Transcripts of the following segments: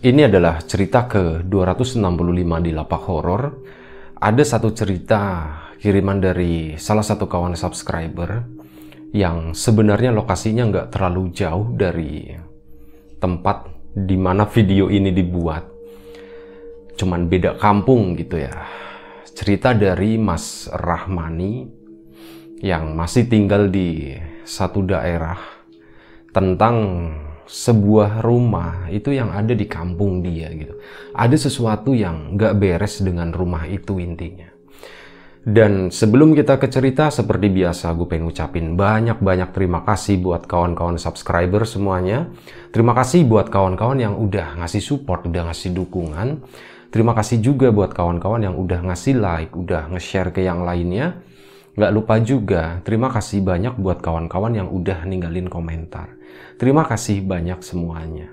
Ini adalah cerita ke-265 di Lapak Horor. Ada satu cerita kiriman dari salah satu kawan subscriber yang sebenarnya lokasinya nggak terlalu jauh dari tempat di mana video ini dibuat. Cuman beda kampung gitu ya. Cerita dari Mas Rahmani yang masih tinggal di satu daerah tentang sebuah rumah itu yang ada di kampung dia gitu. Ada sesuatu yang nggak beres dengan rumah itu intinya. Dan sebelum kita ke cerita, seperti biasa gue pengen ucapin banyak-banyak terima kasih buat kawan-kawan subscriber semuanya. Terima kasih buat kawan-kawan yang udah ngasih support, udah ngasih dukungan. Terima kasih juga buat kawan-kawan yang udah ngasih like, udah nge-share ke yang lainnya. Nggak lupa juga, terima kasih banyak buat kawan-kawan yang udah ninggalin komentar. Terima kasih banyak semuanya.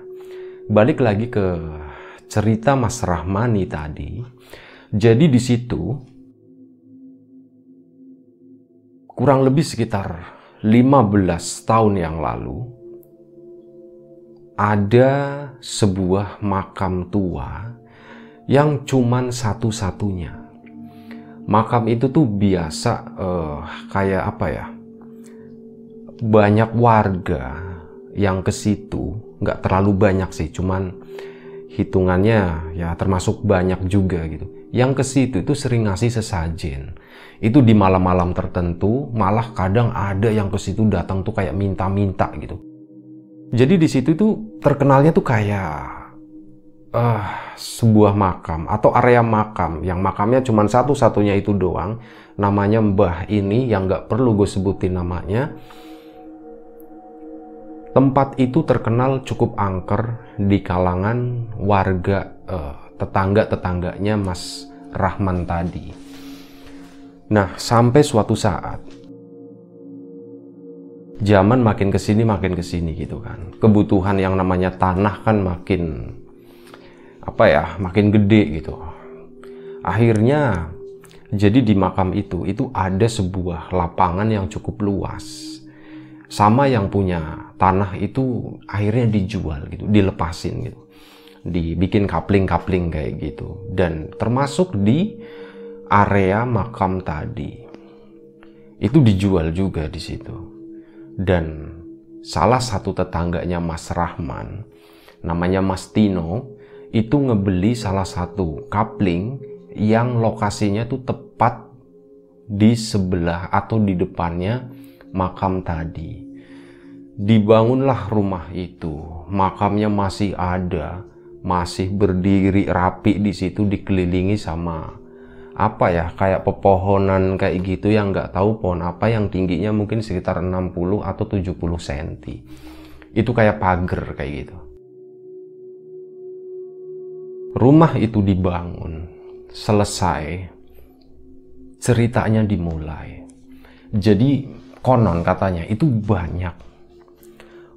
Balik lagi ke cerita Mas Rahmani tadi. Jadi di situ kurang lebih sekitar 15 tahun yang lalu ada sebuah makam tua yang cuman satu-satunya. Makam itu tuh biasa kayak apa ya, banyak warga yang ke situ, nggak terlalu banyak sih, cuman hitungannya ya termasuk banyak juga gitu. Yang ke situ itu sering ngasih sesajen. Itu di malam-malam tertentu, malah kadang ada yang ke situ datang tuh kayak minta-minta gitu. Jadi di situ tuh terkenalnya tuh kayak sebuah makam atau area makam yang makamnya cuma satu-satunya itu doang. Namanya Mbah ini yang nggak perlu gue sebutin namanya. Tempat itu terkenal cukup angker di kalangan warga tetangga-tetangganya Mas Rahman tadi. Nah, sampai suatu saat zaman makin kesini gitu kan. Kebutuhan yang namanya tanah kan makin makin gede gitu. Akhirnya jadi di makam itu ada sebuah lapangan yang cukup luas. Sama yang punya tanah itu akhirnya dijual gitu, dilepasin gitu. Dibikin kapling-kapling kayak gitu. Dan termasuk di area makam tadi. Itu dijual juga di situ. Dan salah satu tetangganya Mas Rahman, namanya Mas Tino, itu ngebeli salah satu kapling yang lokasinya tuh tepat di sebelah atau di depannya makam tadi. Dibangunlah rumah itu. Makamnya masih ada, masih berdiri rapi di situ, dikelilingi sama kayak pepohonan kayak gitu yang nggak tahu pohon apa, yang tingginya mungkin sekitar 60 atau 70 cm. Itu kayak pagar kayak gitu. Rumah itu dibangun, selesai, ceritanya dimulai. Jadi konon katanya itu banyak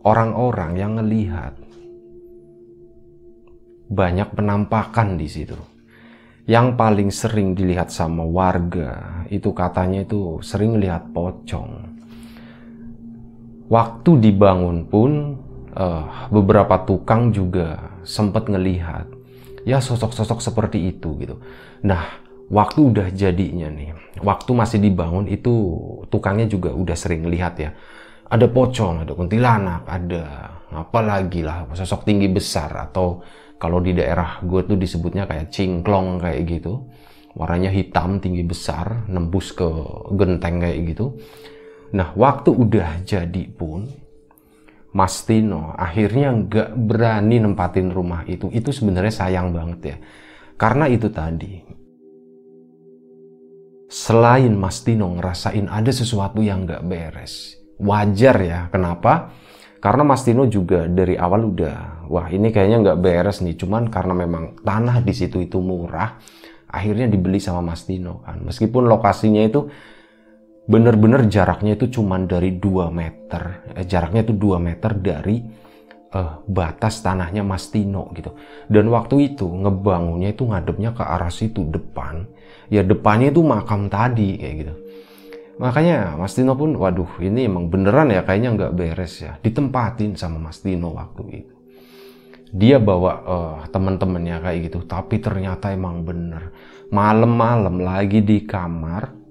orang-orang yang ngelihat banyak penampakan di situ. Yang paling sering dilihat sama warga itu katanya itu sering lihat pocong. Waktu dibangun pun beberapa tukang juga sempat ngelihat. Ya sosok-sosok seperti itu gitu. Nah, waktu udah jadinya nih, waktu masih dibangun itu tukangnya juga udah sering lihat ya. Ada pocong, ada kuntilanak, ada apalagi lah, sosok tinggi besar, atau kalau di daerah gue tuh disebutnya kayak cingklong kayak gitu. Warnanya hitam, tinggi besar, nembus ke genteng kayak gitu. Nah, waktu udah jadi pun Mas Tino akhirnya nggak berani nempatin rumah itu. Itu sebenarnya sayang banget ya. Karena itu tadi, selain Mas Tino ngerasain ada sesuatu yang nggak beres, wajar ya. Kenapa? Karena Mas Tino juga dari awal udah, wah ini kayaknya nggak beres nih. Cuman karena memang tanah di situ itu murah, akhirnya dibeli sama Mas Tino kan. Meskipun lokasinya itu bener-bener jaraknya itu cuman dari 2 meter. Jaraknya itu 2 meter dari batas tanahnya Mas Tino gitu. Dan waktu itu ngebangunnya itu ngadepnya ke arah situ depan. Ya depannya itu makam tadi kayak gitu. Makanya Mas Tino pun, waduh ini emang beneran ya kayaknya nggak beres ya. Ditempatin sama Mas Tino waktu itu. Dia bawa teman-temannya kayak gitu. Tapi ternyata emang bener. Malam-malam lagi di kamar.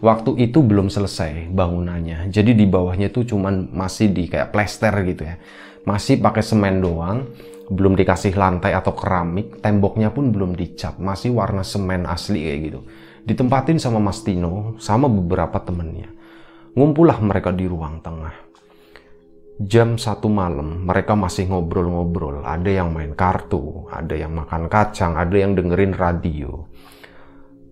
Waktu itu belum selesai bangunannya. Jadi di bawahnya itu cuman masih di kayak plester gitu ya. Masih pakai semen doang. Belum dikasih lantai atau keramik. Temboknya pun belum dicap. Masih warna semen asli kayak gitu. Ditempatin sama Mas Tino sama beberapa temennya. Ngumpulah mereka di ruang tengah. Jam 1 malam mereka masih ngobrol-ngobrol. Ada yang main kartu, ada yang makan kacang, ada yang dengerin radio.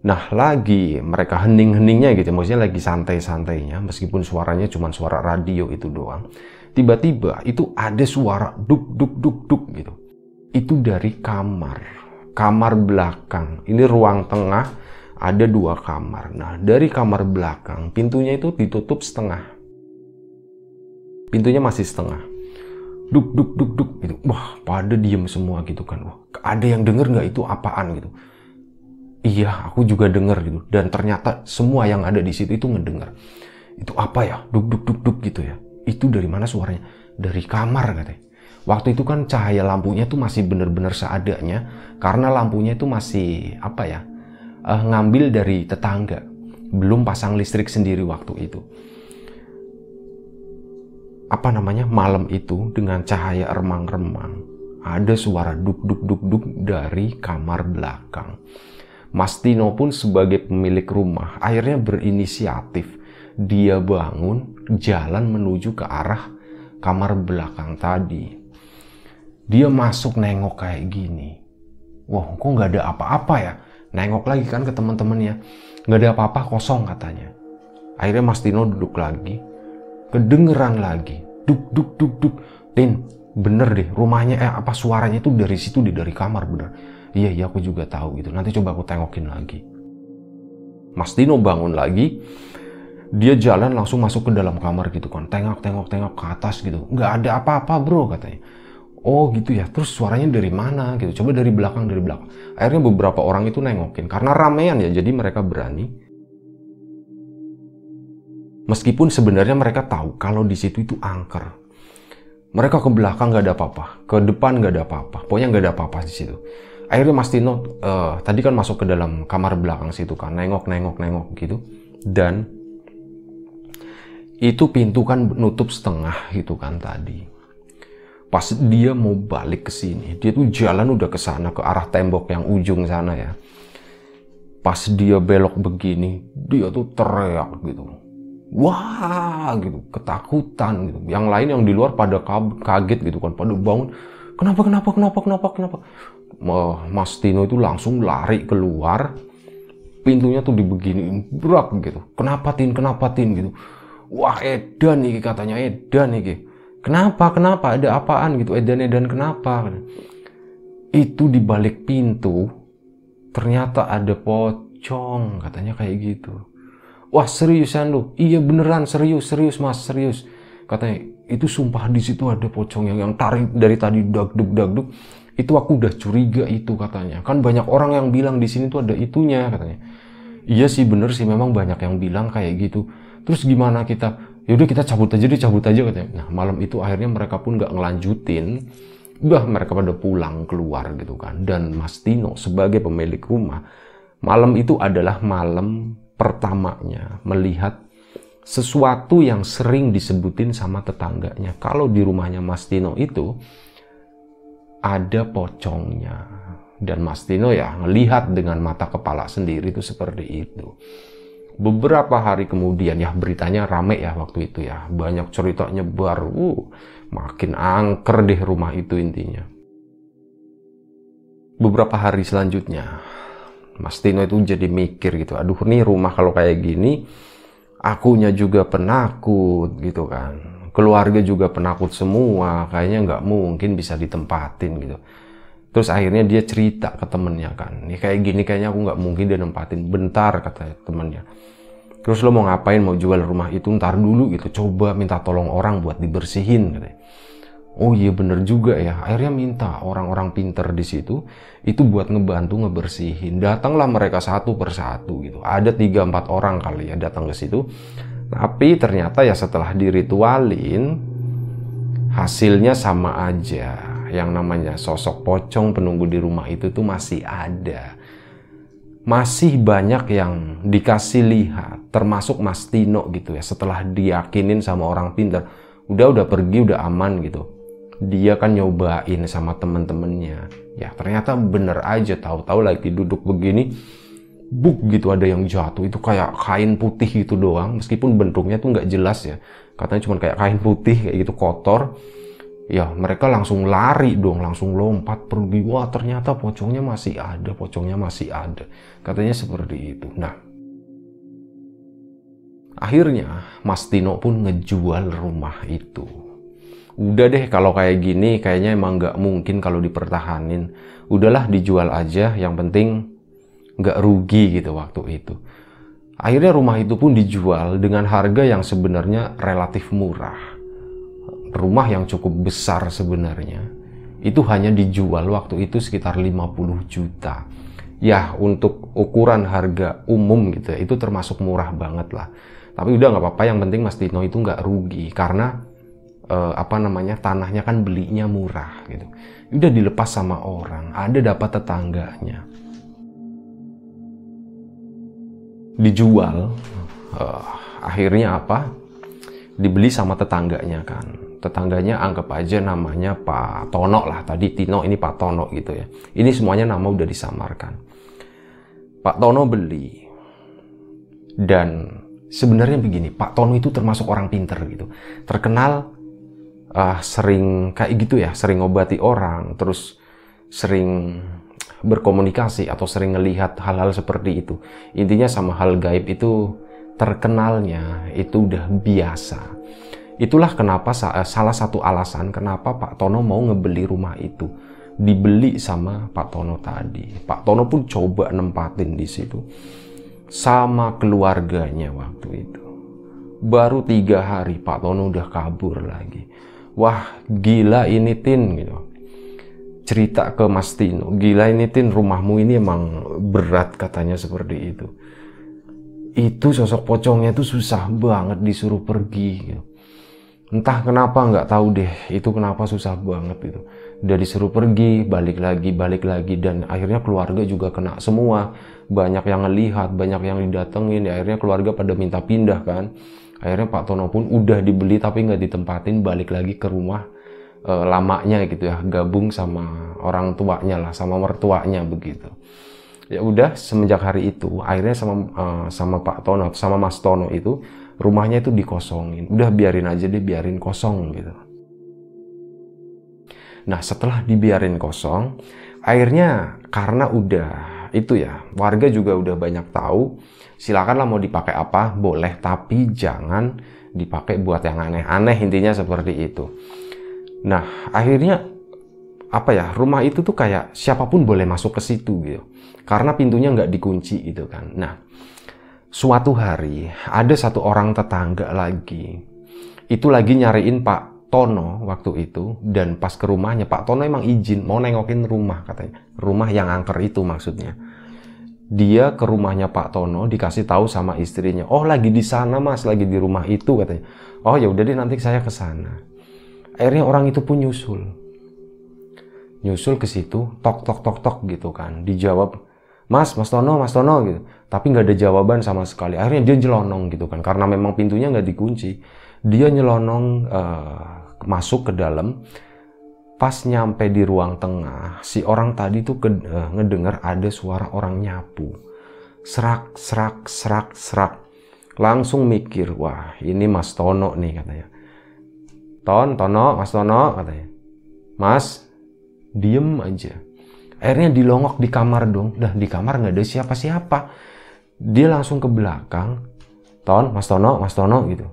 Nah lagi mereka hening-heningnya gitu. Maksudnya lagi santai-santainya. Meskipun suaranya cuma suara radio itu doang. Tiba-tiba itu ada suara duk-duk-duk-duk gitu. Itu dari kamar. Kamar belakang. Ini ruang tengah. Ada 2 kamar. Nah dari kamar belakang pintunya itu ditutup setengah. Pintunya masih setengah. Duk duk duk duk gitu. Wah pada diem semua gitu kan. Wah ada yang denger nggak itu apaan gitu. Iya aku juga denger gitu. Dan ternyata semua yang ada di situ itu ngedenger. Itu apa ya? Duk duk duk duk gitu ya. Itu dari mana suaranya? Dari kamar katanya. Waktu itu kan cahaya lampunya tuh masih bener-bener seadanya. Karena lampunya itu masih apa ya? Ngambil dari tetangga, belum pasang listrik sendiri waktu itu. Apa namanya, malam itu dengan cahaya remang-remang ada suara duk-duk-duk-duk dari kamar belakang. Mas Tino pun sebagai pemilik rumah akhirnya berinisiatif. Dia bangun jalan menuju ke arah kamar belakang tadi. Dia masuk nengok kayak gini. Wah kok nggak ada apa-apa ya. Nengok lagi kan ke teman-temannya, nggak ada apa-apa, kosong katanya. Akhirnya Mas Tino duduk lagi, kedengeran lagi, duk duk duk duk. Tin, bener deh, rumahnya apa suaranya itu dari situ deh, dari kamar bener. Iya iya aku juga tahu gitu. Nanti coba aku tengokin lagi. Mas Tino bangun lagi, dia jalan langsung masuk ke dalam kamar gitu kan, tengok tengok tengok ke atas gitu, nggak ada apa-apa bro katanya. Oh gitu ya, terus suaranya dari mana gitu, coba dari belakang, dari belakang. Akhirnya beberapa orang itu nengokin, karena ramean ya, jadi mereka berani. Meskipun sebenarnya mereka tahu kalau di situ itu angker. Mereka ke belakang gak ada apa-apa, ke depan gak ada apa-apa, pokoknya gak ada apa-apa di situ. Akhirnya Mas Tino tadi kan masuk ke dalam kamar belakang situ kan, nengok gitu. Dan itu pintu kan nutup setengah gitu kan tadi. Pas dia mau balik ke sini, dia tuh jalan udah ke sana, ke arah tembok yang ujung sana ya. Pas dia belok begini, dia tuh teriak gitu. Wah gitu, ketakutan gitu. Yang lain yang di luar pada kaget gitu kan, pada bangun. Kenapa? Mas Tino itu langsung lari keluar. Pintunya tuh dibeginiin, brak gitu. Kenapa tin gitu. Wah edan iki katanya, edan iki. Kenapa? Ada apaan gitu? Edan kenapa? Itu di balik pintu ternyata ada pocong katanya kayak gitu. Wah seriusan lu? Iya beneran serius mas serius. Katanya itu sumpah di situ ada pocong yang tarik dari tadi dagduk. Itu aku udah curiga itu katanya. Kan banyak orang yang bilang di sini tuh ada itunya katanya. Iya sih bener sih memang banyak yang bilang kayak gitu. Terus gimana kita? Yaudah kita cabut aja katanya. Nah malam itu akhirnya mereka pun gak ngelanjutin. Udah mereka pada pulang keluar gitu kan. Dan Mas Tino sebagai pemilik rumah, malam itu adalah malam pertamanya melihat sesuatu yang sering disebutin sama tetangganya. Kalau di rumahnya Mas Tino itu ada pocongnya. Dan Mas Tino ya ngelihat dengan mata kepala sendiri itu seperti itu. Beberapa hari kemudian ya beritanya rame ya waktu itu ya. Banyak cerita nyebar. Makin angker deh rumah itu intinya. Beberapa hari selanjutnya Mas Tino itu jadi mikir gitu. Aduh nih rumah kalau kayak gini akunya juga penakut gitu kan, keluarga juga penakut semua, kayaknya nggak mungkin bisa ditempatin gitu. Terus akhirnya dia cerita ke temennya kan, ini kayak gini kayaknya aku nggak mungkin dia nempatin. Bentar, kata temennya, terus lo mau ngapain? Mau jual rumah itu? Ntar dulu gitu, coba minta tolong orang buat dibersihin katanya. Oh iya bener juga ya. Akhirnya minta orang-orang pinter di situ itu buat ngebantu ngebersihin. Datanglah mereka satu persatu gitu. Ada 3-4 orang kali ya datang ke situ. Tapi ternyata ya setelah diritualin hasilnya sama aja. Yang namanya sosok pocong penunggu di rumah itu tuh masih ada. Masih banyak yang dikasih lihat, termasuk Mas Tino gitu ya. Setelah diyakinin sama orang pinter, udah pergi, udah aman gitu. Dia kan nyobain sama temen-temennya. Ya ternyata bener aja, tahu-tahu lagi duduk begini, buk gitu ada yang jatuh. Itu kayak kain putih gitu doang, meskipun bentuknya tuh nggak jelas ya. Katanya cuma kayak kain putih kayak gitu, kotor. Ya mereka langsung lari dong, langsung lompat pergi. Wah ternyata pocongnya masih ada, pocongnya masih ada. Katanya seperti itu. Nah akhirnya Mas Tino pun ngejual rumah itu. Udah deh kalau kayak gini kayaknya emang nggak mungkin kalau dipertahanin. Udahlah dijual aja, yang penting nggak rugi gitu waktu itu. Akhirnya rumah itu pun dijual dengan harga yang sebenarnya relatif murah. Rumah yang cukup besar sebenarnya. Itu hanya dijual waktu itu sekitar 50 juta. Ya untuk ukuran harga umum gitu ya, itu termasuk murah banget lah. Tapi udah nggak apa-apa, yang penting Mas Tino itu nggak rugi karena tanahnya kan belinya murah gitu. Udah dilepas sama orang, ada dapat tetangganya. Dijual, akhirnya apa? Dibeli sama tetangganya kan. Tetangganya anggap aja namanya Pak Tono lah. Tadi Tino ini Pak Tono gitu ya. Ini semuanya nama udah disamarkan. Pak Tono beli. Dan sebenarnya begini, Pak Tono itu termasuk orang pinter gitu. Terkenal sering kayak gitu ya, sering ngobati orang, terus sering berkomunikasi atau sering ngelihat hal-hal seperti itu. Intinya sama hal gaib itu terkenalnya itu udah biasa. Itulah kenapa salah satu alasan kenapa Pak Tono mau ngebeli rumah itu. Dibeli sama Pak Tono tadi. Pak Tono pun coba nempatin di situ sama keluarganya waktu itu. Baru 3 hari Pak Tono udah kabur lagi. Wah gila ini Tin gitu. Cerita ke Mas Tino, gila ini Tin, rumahmu ini emang berat, katanya seperti itu. Itu sosok pocongnya tuh susah banget disuruh pergi gitu. Entah kenapa, nggak tahu deh itu kenapa susah banget itu. Udah disuruh pergi, balik lagi, dan akhirnya keluarga juga kena semua. Banyak yang ngelihat, banyak yang didatengin, akhirnya keluarga pada minta pindah kan. Akhirnya Pak Tono pun udah dibeli tapi nggak ditempatin, balik lagi ke rumah lamanya gitu ya, gabung sama orang tuanya lah, sama mertuanya begitu. Ya udah semenjak hari itu akhirnya sama Pak Tono, sama Mas Tono itu rumahnya itu dikosongin. Udah biarin aja deh, biarin kosong gitu. Nah setelah dibiarin kosong, akhirnya karena udah itu ya, warga juga udah banyak tahu. Silakanlah mau dipakai apa boleh, tapi jangan dipakai buat yang aneh-aneh, intinya seperti itu. Nah akhirnya apa ya, rumah itu tuh kayak siapapun boleh masuk ke situ gitu karena pintunya nggak dikunci gitu kan. Nah suatu hari ada satu orang tetangga lagi itu lagi nyariin Pak Tono waktu itu, dan pas ke rumahnya Pak Tono emang izin mau nengokin rumah, katanya rumah yang angker itu maksudnya. Dia ke rumahnya Pak Tono, dikasih tahu sama istrinya, oh lagi di sana Mas, lagi di rumah itu katanya. Oh ya udah deh nanti saya ke sana. Akhirnya orang itu pun nyusul ke situ, tok tok tok tok gitu kan. Dijawab, Mas Tono gitu. Tapi nggak ada jawaban sama sekali. Akhirnya dia nyelonong gitu kan, karena memang pintunya nggak dikunci. Dia nyelonong masuk ke dalam. Pas nyampe di ruang tengah, si orang tadi tuh ngedengar ada suara orang nyapu. Serak, serak, serak, serak. Langsung mikir, wah ini Mas Tono nih katanya. Mas Tono katanya. Mas, diem aja. Akhirnya dilongok di kamar dong. Dah di kamar nggak ada siapa-siapa. Dia langsung ke belakang. Ton, Mas Tono gitu.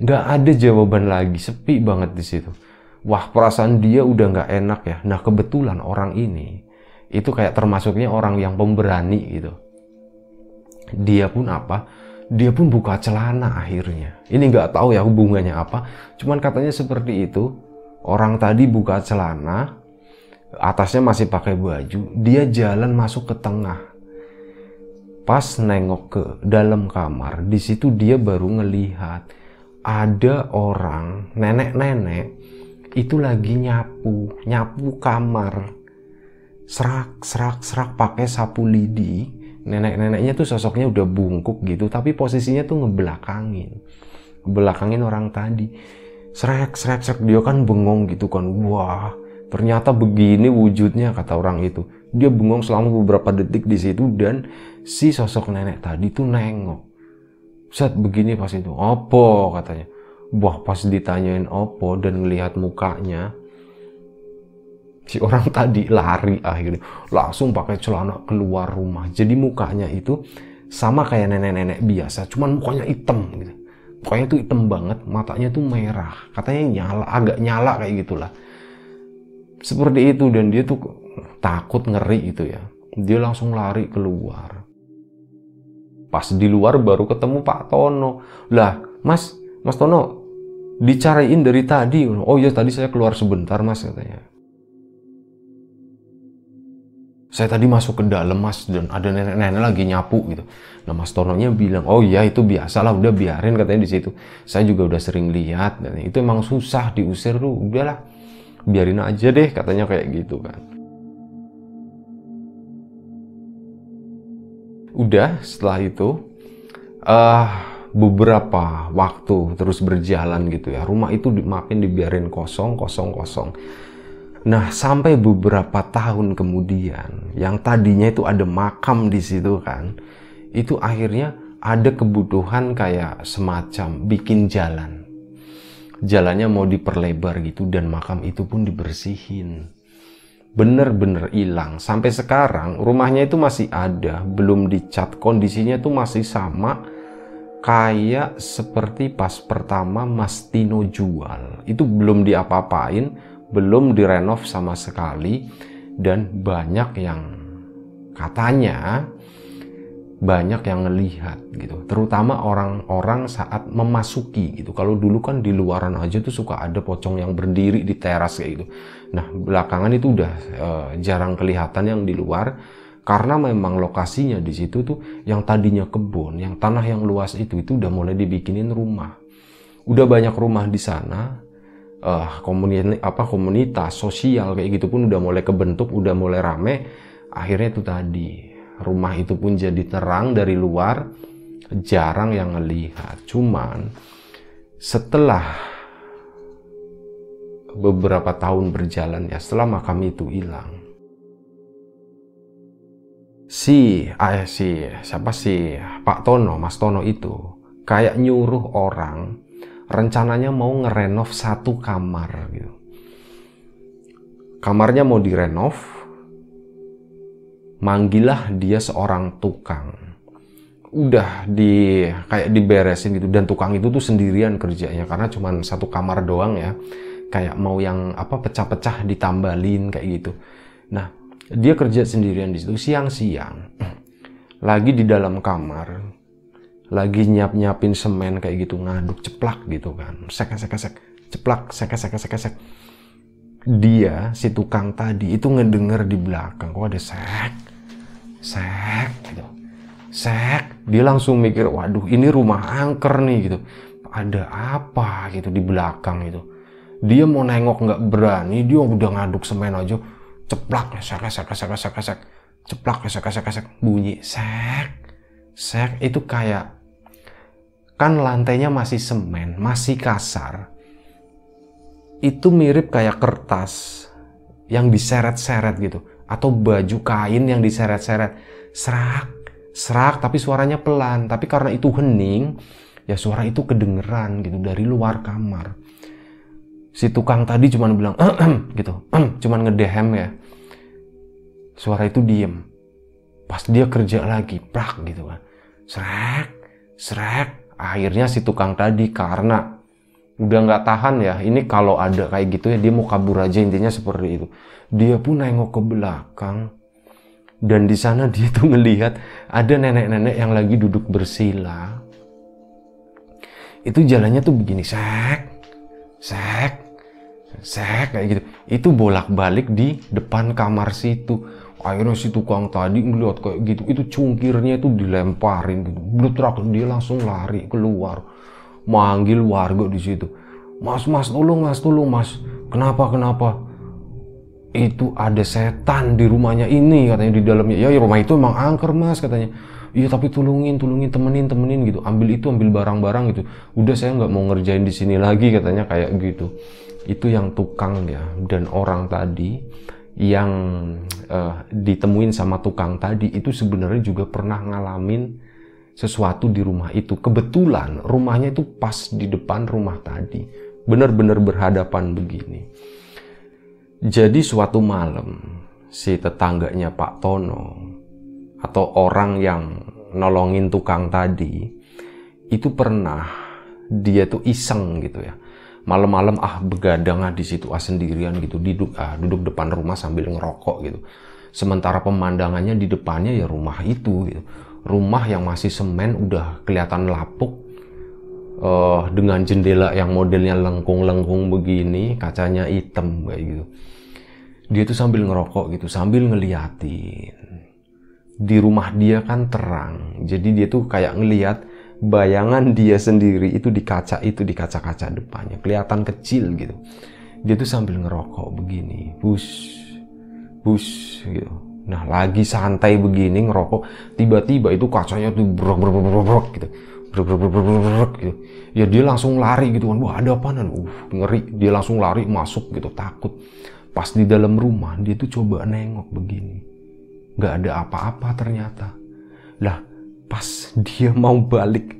Nggak ada jawaban lagi, sepi banget di situ. Wah, perasaan dia udah nggak enak ya. Nah, kebetulan orang ini itu kayak termasuknya orang yang pemberani gitu. Dia pun apa? Dia pun buka celana akhirnya. Ini nggak tahu ya hubungannya apa. Cuman katanya seperti itu. Orang tadi buka celana, atasnya masih pakai baju. Dia jalan masuk ke tengah. Pas nengok ke dalam kamar, di situ dia baru ngelihat ada orang nenek-nenek itu lagi nyapu kamar, serak pakai sapu lidi. Nenek-neneknya tuh sosoknya udah bungkuk gitu, tapi posisinya tuh ngebelakangin orang tadi. Serak dia kan bengong gitu kan, wah ternyata begini wujudnya kata orang itu. Dia bengong selama beberapa detik di situ, dan si sosok nenek tadi tuh nengok set begini pas itu. Opo katanya. Wah, pas ditanyain opo dan ngelihat mukanya, si orang tadi lari akhirnya. Langsung pakai celana keluar rumah. Jadi mukanya itu sama kayak nenek-nenek biasa, cuman mukanya hitam gitu. Mukanya tuh hitam banget, matanya tuh merah. Katanya nyala, agak nyala kayak gitulah. Seperti itu, dan dia tuh takut, ngeri gitu ya. Dia langsung lari keluar. Pas di luar baru ketemu Pak Tono. Lah, Mas Tono dicariin dari tadi. Oh iya, tadi saya keluar sebentar Mas katanya. Saya tadi masuk ke dalam Mas, dan ada nenek-nenek lagi nyapu gitu. Nah, Mas Tononya bilang, oh iya itu biasa lah, udah biarin katanya di situ. Saya juga udah sering lihat, dan itu emang susah diusir tuh. Udahlah, biarin aja deh katanya kayak gitu kan. Udah setelah itu beberapa waktu terus berjalan gitu ya, rumah itu makin dibiarin kosong. Nah, sampai beberapa tahun kemudian, yang tadinya itu ada makam di situ kan, itu akhirnya ada kebutuhan kayak semacam bikin jalan, jalannya mau diperlebar gitu, dan makam itu pun dibersihin, bener-bener hilang. Sampai sekarang rumahnya itu masih ada, belum dicat, kondisinya tuh masih sama kayak seperti pas pertama Mas Tino jual. Itu belum diapa-apain, belum direnov sama sekali, dan banyak yang katanya banyak yang ngelihat gitu, terutama orang-orang saat memasuki gitu. Kalau dulu kan di luaran aja tuh suka ada pocong yang berdiri di teras kayak gitu. Nah, belakangan itu udah jarang kelihatan yang di luar. Karena memang lokasinya di situ tuh yang tadinya kebun, yang tanah yang luas itu udah mulai dibikinin rumah. Udah banyak rumah di sana, komunitas sosial kayak gitu pun udah mulai kebentuk, udah mulai rame. Akhirnya itu tadi rumah itu pun jadi terang dari luar, jarang yang ngelihat. Cuman setelah beberapa tahun berjalan ya, setelah makam itu hilang, Pak Tono, Mas Tono itu kayak nyuruh orang, rencananya mau ngerenov satu kamar gitu. Kamarnya mau direnov, manggillah dia seorang tukang. Udah kayak diberesin gitu, dan tukang itu tuh sendirian kerjanya karena cuma satu kamar doang ya. Kayak mau yang apa pecah-pecah ditambalin kayak gitu. Nah, dia kerja sendirian di situ siang-siang. Lagi di dalam kamar, lagi nyiapin semen kayak gitu, ngaduk ceplak gitu kan. Sek ceplak, sek. Dia si tukang tadi itu ngedenger di belakang kok ada sek gitu. Sek, dia langsung mikir, waduh ini rumah angker nih gitu. Ada apa gitu di belakang gitu. Dia mau nengok nggak berani, dia udah ngaduk semen aja. Ceplak, sek. Ceplak, sek. Bunyi sek. Itu kayak, kan lantainya masih semen, masih kasar. Itu mirip kayak kertas yang diseret-seret gitu, atau baju kain yang diseret-seret. Serak, tapi suaranya pelan. Tapi karena itu hening, ya suara itu kedengeran gitu dari luar kamar. Si tukang tadi cuman bilang gitu, cuman ngedehem ya. Suara itu diem. Pas dia kerja lagi, prak gitu kan. Serak, Srek, akhirnya si tukang tadi karena udah nggak tahan ya, ini kalau ada kayak gitu ya dia mau kabur aja, intinya seperti itu. Dia pun nengok ke belakang dan di sana dia tuh ngelihat ada nenek-nenek yang lagi duduk bersila. Itu jalannya tuh begini, sek, sek, sek kayak gitu. Itu bolak-balik di depan kamar situ. Akhirnya si tukang tadi ngeliat kayak gitu, itu cungkirnya itu dilemparin gitu. Blutrak, dia langsung lari keluar. Manggil warga di situ, mas, mas tolong mas, kenapa? Itu ada setan di rumahnya ini katanya, di dalamnya. Ya rumah itu emang angker mas katanya. Iya tapi tolongin, temenin gitu, ambil barang-barang gitu. Udah saya nggak mau ngerjain di sini lagi katanya kayak gitu. Itu yang tukang ya, dan orang tadi yang ditemuin sama tukang tadi itu sebenarnya juga pernah ngalamin sesuatu di rumah itu. Kebetulan rumahnya itu pas di depan rumah tadi, bener-bener berhadapan begini. Jadi suatu malam si tetangganya Pak Tono atau orang yang nolongin tukang tadi itu pernah dia tuh iseng gitu ya, malam-malam begadangan di situ sendirian gitu, duduk depan rumah sambil ngerokok gitu. Sementara pemandangannya di depannya ya rumah itu gitu. Rumah yang masih semen, udah kelihatan lapuk, dengan jendela yang modelnya lengkung-lengkung begini, kacanya hitam kayak gitu. Dia tuh sambil ngerokok gitu, sambil ngeliatin. Di rumah dia kan terang, jadi dia tuh kayak ngeliat bayangan dia sendiri itu di kaca, itu di kaca-kaca depannya, kelihatan kecil gitu. Dia tuh sambil ngerokok begini, bus, bus gitu. Nah lagi santai begini ngerokok, tiba-tiba itu kacanya tuh brok gitu, brok gitu. Ya dia langsung lari gitu kan, wah ada apaan, ngeri. Dia langsung lari masuk gitu, takut. Pas di dalam rumah dia tuh coba nengok begini, nggak ada apa-apa ternyata. Lah pas dia mau balik,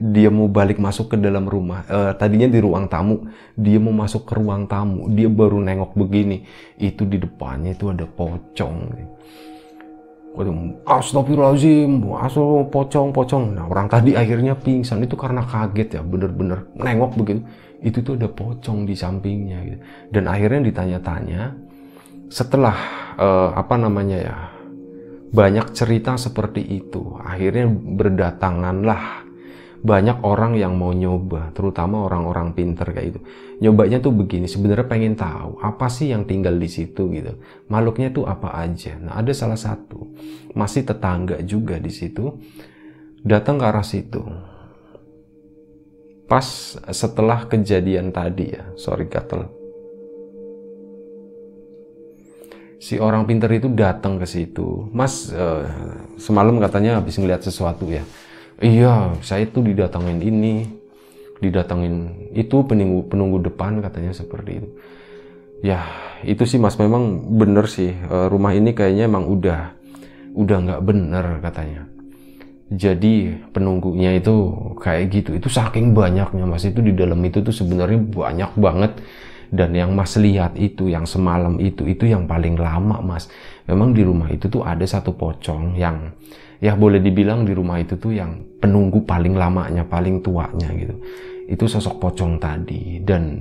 dia mau balik masuk ke dalam rumah, tadinya di ruang tamu, dia mau masuk ke ruang tamu, dia baru nengok begini, itu di depannya itu ada pocong. Astagfirullahaladzim, asal pocong. Nah orang tadi akhirnya pingsan itu karena kaget ya, bener-bener nengok begitu, itu tuh ada pocong di sampingnya gitu. Dan akhirnya ditanya-tanya, setelah banyak cerita seperti itu, akhirnya berdatanganlah banyak orang yang mau nyoba, terutama orang-orang pinter kayak itu. Nyobanya tuh begini, sebenarnya pengen tahu apa sih yang tinggal di situ gitu, makhluknya tuh apa aja. Nah ada salah satu masih tetangga juga di situ, datang ke arah situ pas setelah kejadian tadi ya. Si orang pinter itu datang ke situ, mas, semalam katanya habis ngeliat sesuatu ya. Iya, saya itu didatangin ini, didatangin itu, penunggu depan katanya seperti itu. Ya, itu sih mas memang bener sih, rumah ini kayaknya emang udah nggak bener katanya. Jadi penunggunya itu kayak gitu, itu saking banyaknya mas, itu di dalam itu tuh sebenarnya banyak banget. Dan yang mas lihat itu, yang semalam itu yang paling lama mas. Memang di rumah itu tuh ada satu pocong yang, ya boleh dibilang di rumah itu tuh yang penunggu paling lamanya, paling tuanya gitu. Itu sosok pocong tadi. Dan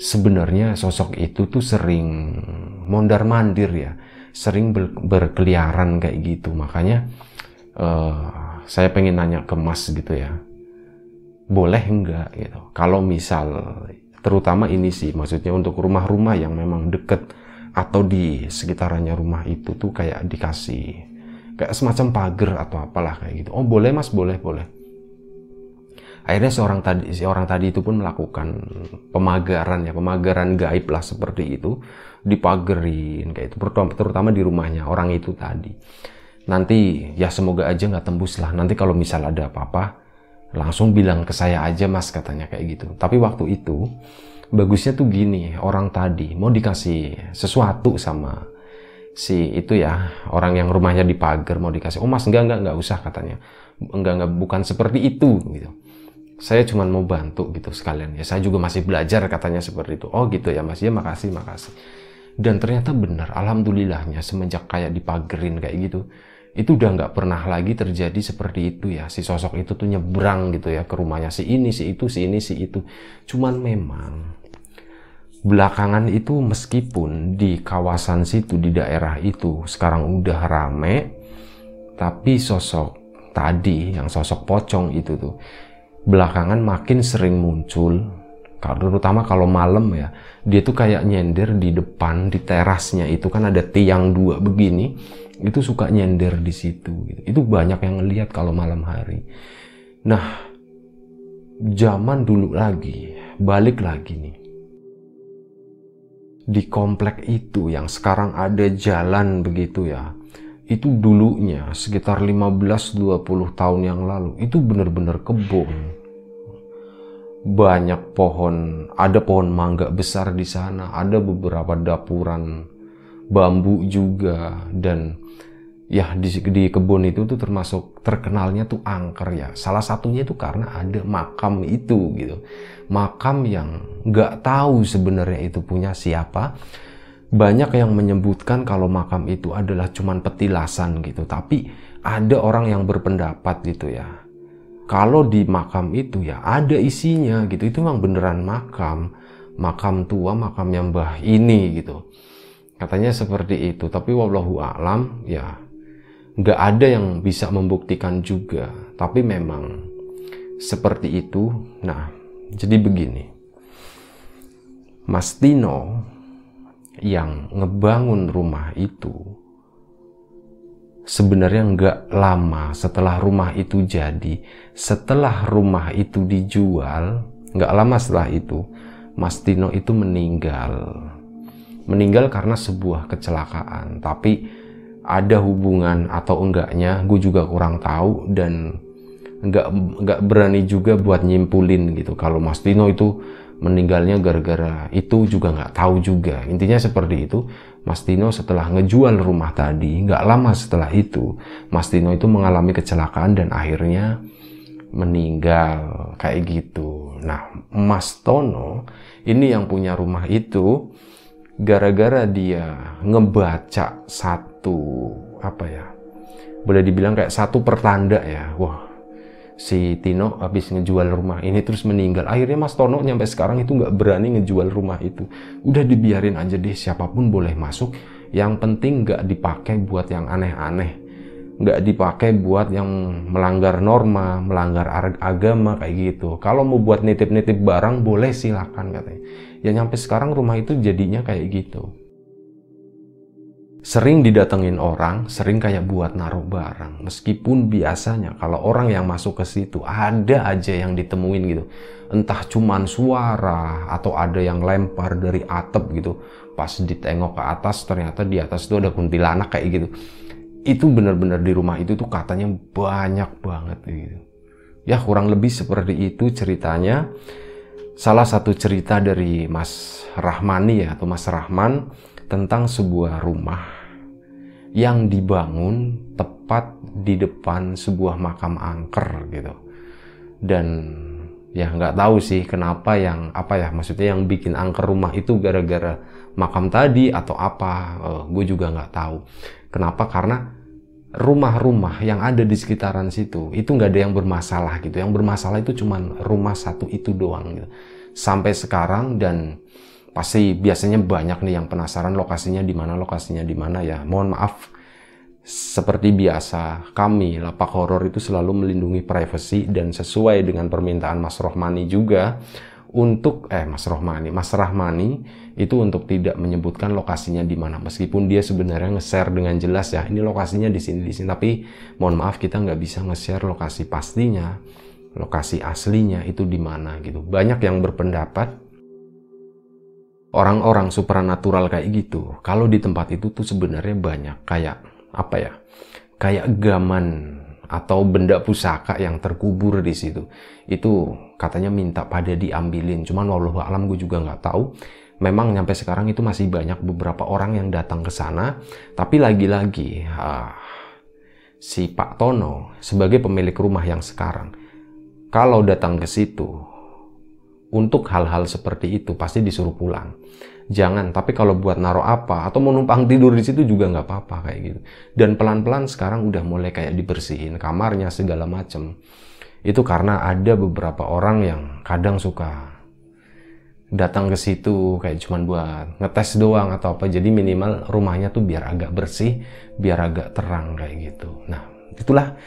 sebenarnya sosok itu tuh sering mondar-mandir ya, sering berkeliaran kayak gitu. Makanya saya pengen nanya ke mas gitu ya, boleh enggak gitu, kalau misal, terutama ini sih maksudnya untuk rumah-rumah yang memang deket atau di sekitarannya rumah itu tuh kayak dikasih kayak semacam pagar atau apalah kayak gitu. Oh boleh mas, boleh. Akhirnya si orang tadi itu pun melakukan pemagaran ya, pemagaran gaib lah seperti itu, dipagerin kayak itu, terutama di rumahnya orang itu tadi. Nanti ya semoga aja nggak tembus lah, nanti kalau misal ada apa-apa langsung bilang ke saya aja mas katanya kayak gitu. Tapi waktu itu bagusnya tuh gini, orang tadi mau dikasih sesuatu sama si itu ya, orang yang rumahnya di pagar, mau dikasih. Oh mas enggak usah katanya, enggak bukan seperti itu gitu, saya cuma mau bantu gitu sekalian ya, saya juga masih belajar katanya seperti itu. Oh gitu ya mas, ya makasih. Dan ternyata benar, alhamdulillahnya semenjak kayak dipagerin kayak gitu, itu udah nggak pernah lagi terjadi seperti itu ya. Si sosok itu tuh nyebrang gitu ya ke rumahnya si ini, si itu, si ini, si itu. Cuman memang belakangan itu meskipun di kawasan situ, di daerah itu sekarang udah rame, tapi sosok tadi yang sosok pocong itu tuh belakangan makin sering muncul, terutama kalau malam ya. Dia tuh kayak nyender di depan, di terasnya itu kan ada tiang dua begini. Itu suka nyender di situ gitu. Itu banyak yang ngelihat kalau malam hari. Nah, zaman dulu lagi, balik lagi nih. Di komplek itu yang sekarang ada jalan begitu ya. Itu dulunya sekitar 15-20 tahun yang lalu itu bener-bener kebun. Banyak pohon, ada pohon mangga besar di sana, ada beberapa dapuran bambu juga, dan ya di kebun itu tuh termasuk terkenalnya tuh angker ya. Salah satunya itu karena ada makam itu gitu, makam yang nggak tahu sebenarnya itu punya siapa. Banyak yang menyebutkan kalau makam itu adalah cuman petilasan gitu, tapi ada orang yang berpendapat gitu ya, kalau di makam itu ya ada isinya gitu, itu memang beneran makam, makam tua, makamnya mbah ini gitu. Katanya seperti itu, tapi wallahu a'lam ya, nggak ada yang bisa membuktikan juga, tapi memang seperti itu. Nah, jadi begini, Mas Tino yang ngebangun rumah itu sebenarnya nggak lama setelah rumah itu jadi, setelah rumah itu dijual, nggak lama setelah itu Mas Tino itu meninggal karena sebuah kecelakaan. Tapi ada hubungan atau enggaknya gue juga kurang tahu, dan enggak berani juga buat nyimpulin gitu kalau Mas Tino itu meninggalnya gara-gara itu, juga nggak tahu juga. Intinya seperti itu, Mas Tino setelah ngejual rumah tadi, nggak lama setelah itu Mas Tino itu mengalami kecelakaan dan akhirnya meninggal kayak gitu. Nah, Mas Tono ini yang punya rumah itu, gara-gara dia ngebaca satu apa ya, boleh dibilang kayak satu pertanda ya, wah si Tino habis ngejual rumah ini terus meninggal. Akhirnya Mas Tono nyampe sekarang itu nggak berani ngejual rumah itu, udah dibiarin aja deh, siapapun boleh masuk, yang penting nggak dipakai buat yang aneh-aneh, nggak dipakai buat yang melanggar norma, melanggar agama kayak gitu. Kalau mau buat nitip-nitip barang boleh, silakan katanya. Ya nyampe sekarang rumah itu jadinya kayak gitu, sering didatengin orang, sering kayak buat naruh barang. Meskipun biasanya kalau orang yang masuk ke situ ada aja yang ditemuin gitu, entah cuman suara atau ada yang lempar dari atap gitu. Pas ditengok ke atas, ternyata di atas itu ada kuntilanak kayak gitu. Itu benar-benar di rumah itu tuh katanya banyak banget gitu. Ya kurang lebih seperti itu ceritanya. Salah satu cerita dari Mas Rahmani ya, atau Mas Rahman, tentang sebuah rumah yang dibangun tepat di depan sebuah makam angker gitu. Dan ya nggak tahu sih kenapa yang apa ya, maksudnya yang bikin angker rumah itu gara-gara makam tadi atau apa, gue juga nggak tahu kenapa, karena rumah-rumah yang ada di sekitaran situ itu nggak ada yang bermasalah gitu. Yang bermasalah itu cuman rumah satu itu doang gitu, sampai sekarang. Dan pasti biasanya banyak nih yang penasaran lokasinya di mana ya. Mohon maaf, seperti biasa, kami Lapak Horor itu selalu melindungi privasi, dan sesuai dengan permintaan Mas Rahmani juga untuk Mas Rahmani itu untuk tidak menyebutkan lokasinya di mana, meskipun dia sebenarnya nge-share dengan jelas ya, ini lokasinya di sini, tapi mohon maaf kita nggak bisa nge-share lokasi pastinya, lokasi aslinya itu di mana gitu. Banyak yang berpendapat, orang-orang supranatural kayak gitu, kalau di tempat itu tuh sebenarnya banyak kayak apa ya, kayak gaman atau benda pusaka yang terkubur di situ. Itu katanya minta pada diambilin, cuman wallahu alam gue juga nggak tahu. Memang nyampe sekarang itu masih banyak beberapa orang yang datang ke sana, tapi lagi-lagi si Pak Tono sebagai pemilik rumah yang sekarang kalau datang ke situ untuk hal-hal seperti itu pasti disuruh pulang. jangan. Tapi kalau buat naruh apa atau mau numpang tidur di situ juga nggak apa-apa kayak gitu. Dan pelan-pelan sekarang udah mulai kayak dibersihin kamarnya segala macem. Itu karena ada beberapa orang yang kadang suka datang ke situ kayak cuman buat ngetes doang atau apa. Jadi minimal rumahnya tuh biar agak bersih, biar agak terang kayak gitu. Nah, itulah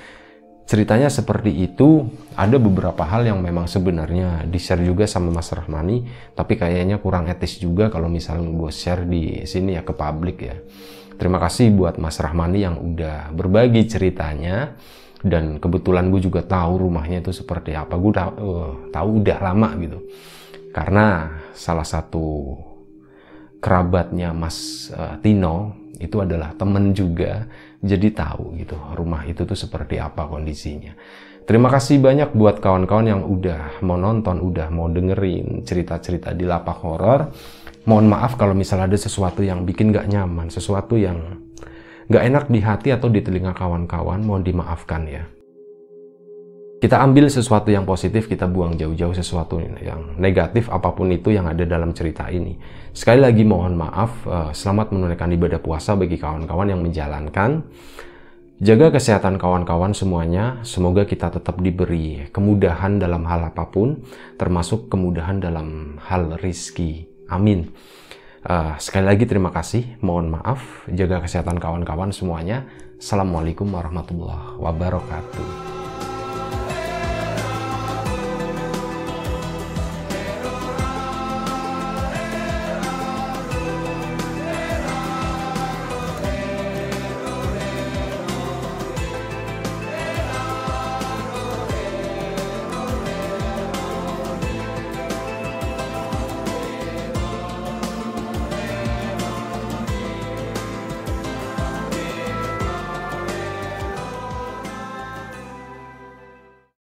ceritanya seperti itu. Ada beberapa hal yang memang sebenarnya di-share juga sama Mas Rahmani, tapi kayaknya kurang etis juga kalau misalnya gue share di sini ya ke publik ya. Terima kasih buat Mas Rahmani yang udah berbagi ceritanya, dan kebetulan gue juga tahu rumahnya itu seperti apa. Gue tahu udah lama gitu, karena salah satu kerabatnya Mas Tino itu adalah temen juga, jadi tahu gitu rumah itu tuh seperti apa kondisinya. Terima kasih banyak buat kawan-kawan yang udah mau nonton, udah mau dengerin cerita-cerita di Lapak Horor. Mohon maaf kalau misalnya ada sesuatu yang bikin gak nyaman, sesuatu yang gak enak di hati atau di telinga kawan-kawan, mohon dimaafkan ya. Kita ambil sesuatu yang positif, kita buang jauh-jauh sesuatu yang negatif, apapun itu yang ada dalam cerita ini. Sekali lagi mohon maaf, selamat menunaikan ibadah puasa bagi kawan-kawan yang menjalankan. Jaga kesehatan kawan-kawan semuanya, semoga kita tetap diberi kemudahan dalam hal apapun, termasuk kemudahan dalam hal rizki. Amin. Sekali lagi terima kasih, mohon maaf, jaga kesehatan kawan-kawan semuanya. Assalamualaikum warahmatullahi wabarakatuh.